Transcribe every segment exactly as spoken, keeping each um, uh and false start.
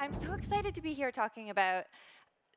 I'm so excited to be here talking about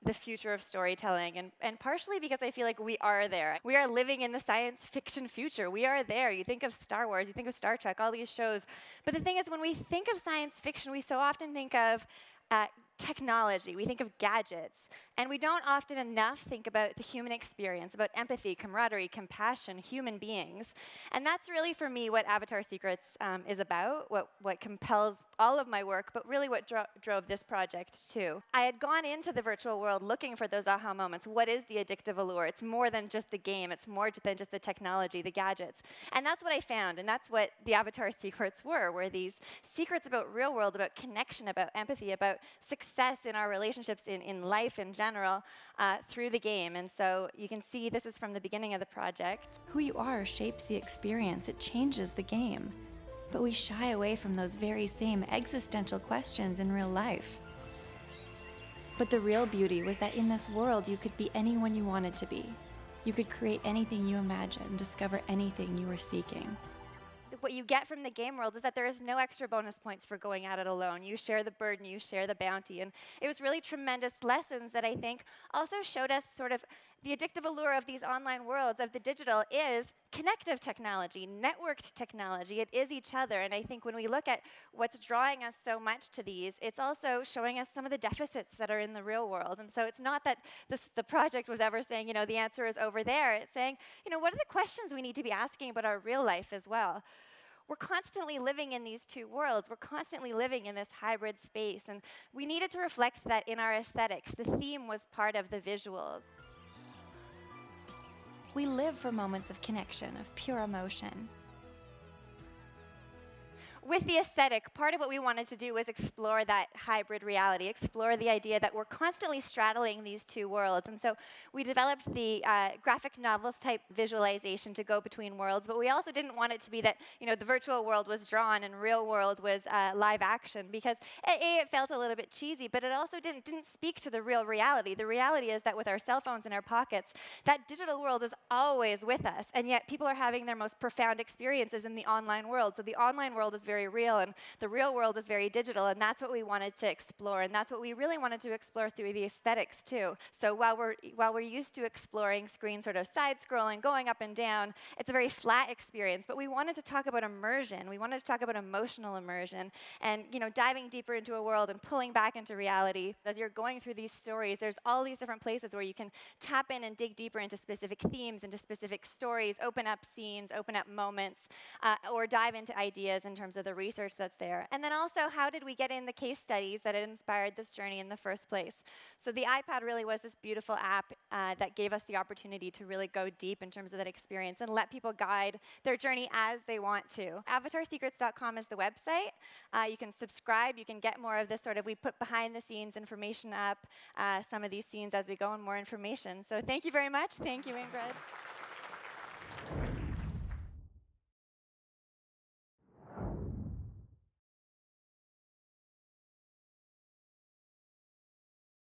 the future of storytelling, and, and partially because I feel like we are there. We are living in the science fiction future. We are there. You think of Star Wars, you think of Star Trek, all these shows. But the thing is, when we think of science fiction, we so often think of uh, technology, we think of gadgets, and we don't often enough think about the human experience, about empathy, camaraderie, compassion, human beings. And that's really, for me, what Avatar Secrets um, is about, what, what compels all of my work, but really what dro drove this project, too. I had gone into the virtual world looking for those aha moments. What is the addictive allure? It's more than just the game. It's more than just the technology, the gadgets. And that's what I found, and that's what the Avatar Secrets were, were these secrets about real world, about connection, about empathy, about success in our relationships, in, in life in general, uh, through the game. And so you can see this is from the beginning of the project. Who you are shapes the experience. It changes the game. But we shy away from those very same existential questions in real life. But the real beauty was that in this world, you could be anyone you wanted to be. You could create anything you imagined, discover anything you were seeking. What you get from the game world is that there is no extra bonus points for going at it alone. You share the burden, you share the bounty. And it was really tremendous lessons that I think also showed us sort of the addictive allure of these online worlds, of the digital, is connective technology, networked technology. It is each other. And I think when we look at what's drawing us so much to these, it's also showing us some of the deficits that are in the real world. And so it's not that this, the project was ever saying, you know, the answer is over there. It's saying, you know, what are the questions we need to be asking about our real life as well? We're constantly living in these two worlds. We're constantly living in this hybrid space. And we needed to reflect that in our aesthetics. The theme was part of the visuals. We live for moments of connection, of pure emotion. With the aesthetic, part of what we wanted to do was explore that hybrid reality, explore the idea that we're constantly straddling these two worlds. And so we developed the uh, graphic novels type visualization to go between worlds, but we also didn't want it to be that, you know, the virtual world was drawn and real world was uh, live action, because A, it felt a little bit cheesy, but it also didn't, didn't speak to the real reality. The reality is that with our cell phones in our pockets, that digital world is always with us, and yet people are having their most profound experiences in the online world. So the online world is very very real, and the real world is very digital, and that's what we wanted to explore, and that's what we really wanted to explore through the aesthetics, too. So while we're, while we're used to exploring screen sort of side-scrolling, going up and down, it's a very flat experience, but we wanted to talk about immersion. We wanted to talk about emotional immersion, and, you know, diving deeper into a world and pulling back into reality. As you're going through these stories, there's all these different places where you can tap in and dig deeper into specific themes, into specific stories, open up scenes, open up moments, uh, or dive into ideas in terms of the research that's there. And then also, how did we get in the case studies that had inspired this journey in the first place? So the iPad really was this beautiful app uh, that gave us the opportunity to really go deep in terms of that experience and let people guide their journey as they want to. Avatar Secrets dot com is the website. Uh, you can subscribe. You can get more of this sort of, we put behind the scenes information up, uh, some of these scenes as we go, and more information. So thank you very much. Thank you, Ingrid.